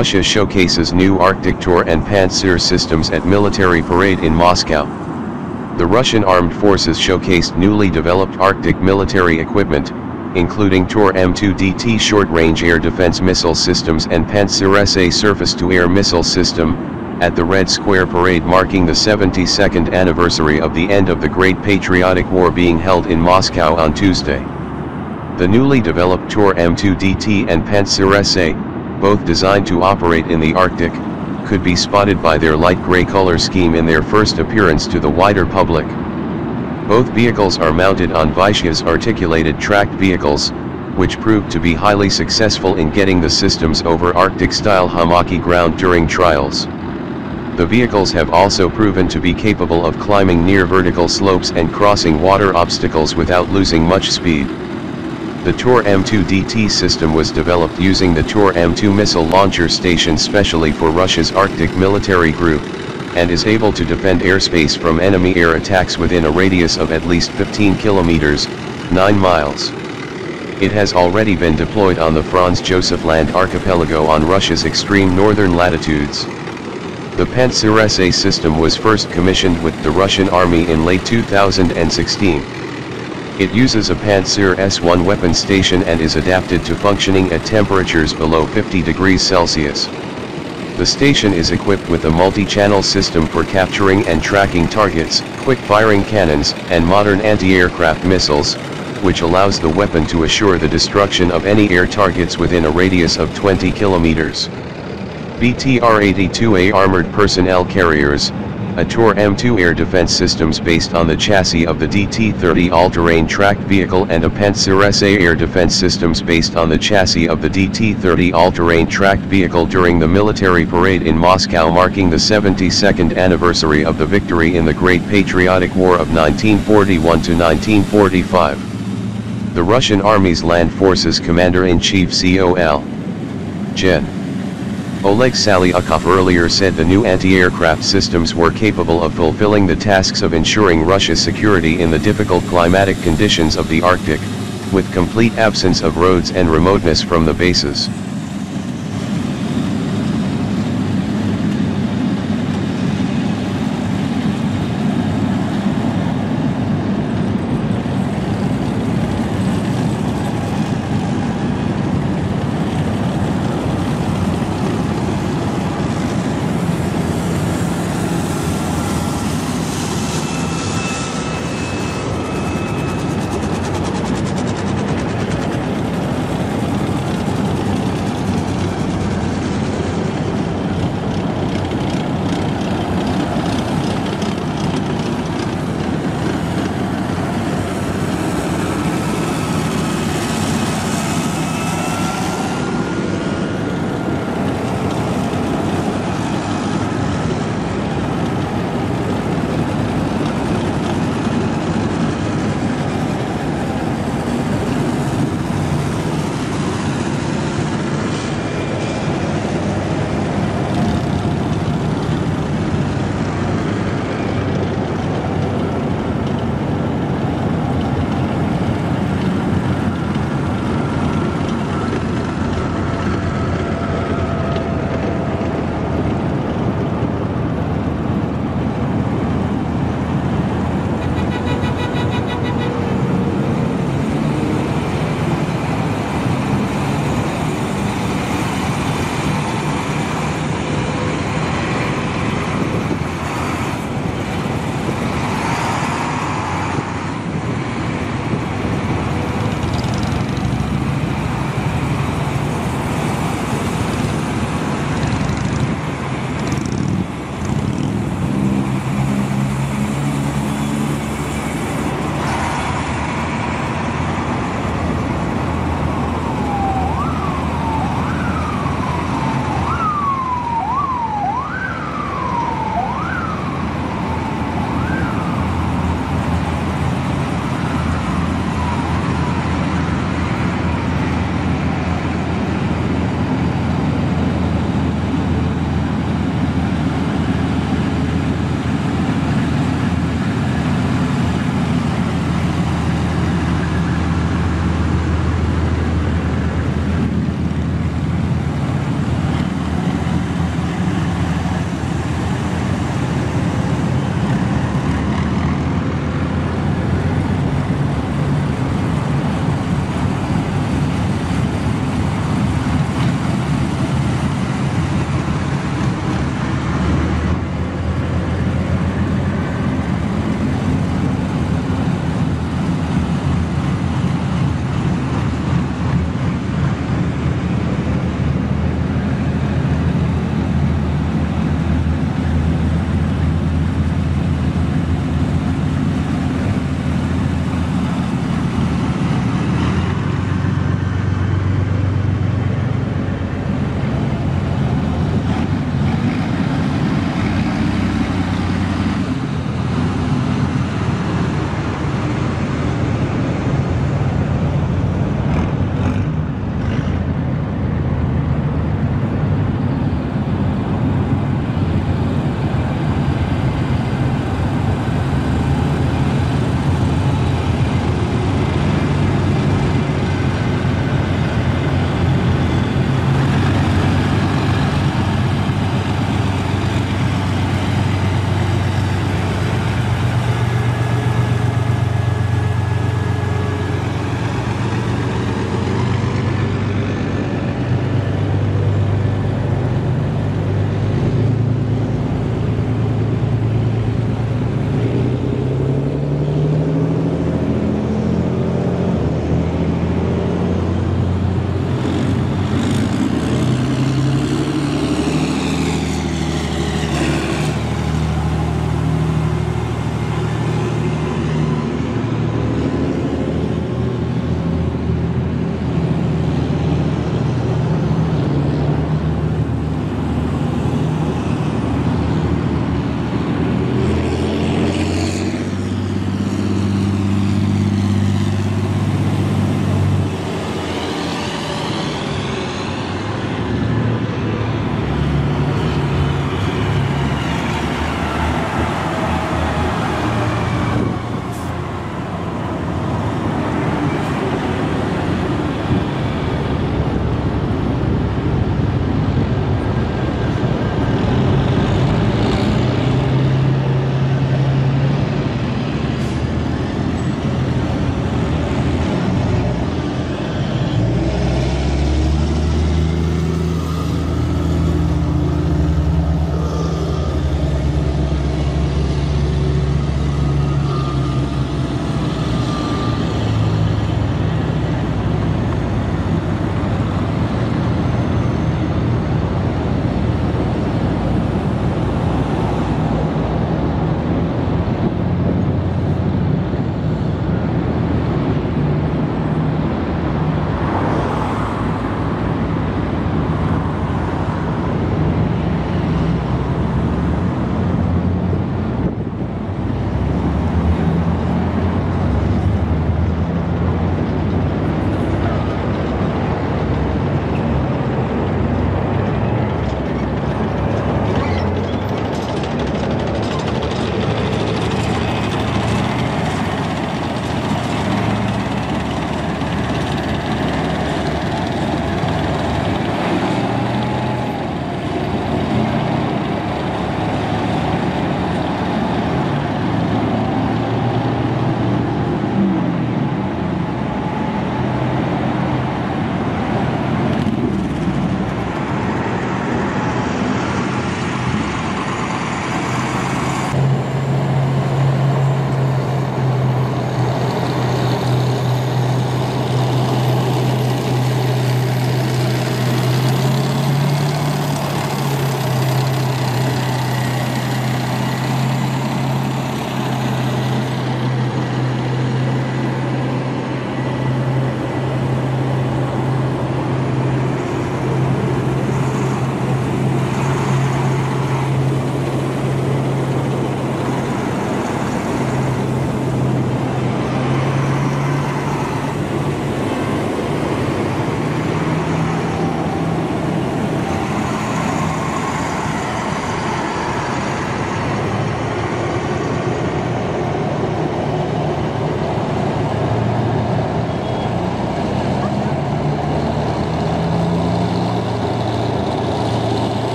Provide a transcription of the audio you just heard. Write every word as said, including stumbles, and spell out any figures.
Russia showcases new Arctic Tor and Pantsir systems at military parade in Moscow. The Russian armed forces showcased newly developed Arctic military equipment, including Tor M two D T short-range air defense missile systems and Pantsir S A surface-to-air missile system, at the Red Square parade marking the seventy-second anniversary of the end of the Great Patriotic War being held in Moscow on Tuesday. The newly developed Tor M two D T and Pantsir S A, both designed to operate in the Arctic, could be spotted by their light gray color scheme in their first appearance to the wider public. Both vehicles are mounted on Vyshya's articulated tracked vehicles, which proved to be highly successful in getting the systems over Arctic-style hummocky ground during trials. The vehicles have also proven to be capable of climbing near vertical slopes and crossing water obstacles without losing much speed. The Tor M two D T system was developed using the Tor M two missile launcher station specially for Russia's Arctic military group, and is able to defend airspace from enemy air attacks within a radius of at least fifteen kilometers, nine miles. It has already been deployed on the Franz Josef Land archipelago on Russia's extreme northern latitudes. The Pantsir S A system was first commissioned with the Russian Army in late two thousand sixteen. It uses a Pantsir S one weapon station and is adapted to functioning at temperatures below fifty degrees Celsius. The station is equipped with a multi-channel system for capturing and tracking targets, quick-firing cannons, and modern anti-aircraft missiles, which allows the weapon to assure the destruction of any air targets within a radius of twenty kilometers. B T R eighty-two A armored personnel carriers, a Tor M two air defense systems based on the chassis of the D T thirty all-terrain tracked vehicle and a Pantsir S A air defense systems based on the chassis of the D T thirty all-terrain tracked vehicle during the military parade in Moscow marking the seventy-second anniversary of the victory in the Great Patriotic War of nineteen forty-one to nineteen forty-five. The Russian Army's Land Forces Commander-in-Chief Colonel General Oleg Salyukov earlier said the new anti-aircraft systems were capable of fulfilling the tasks of ensuring Russia's security in the difficult climatic conditions of the Arctic, with complete absence of roads and remoteness from the bases.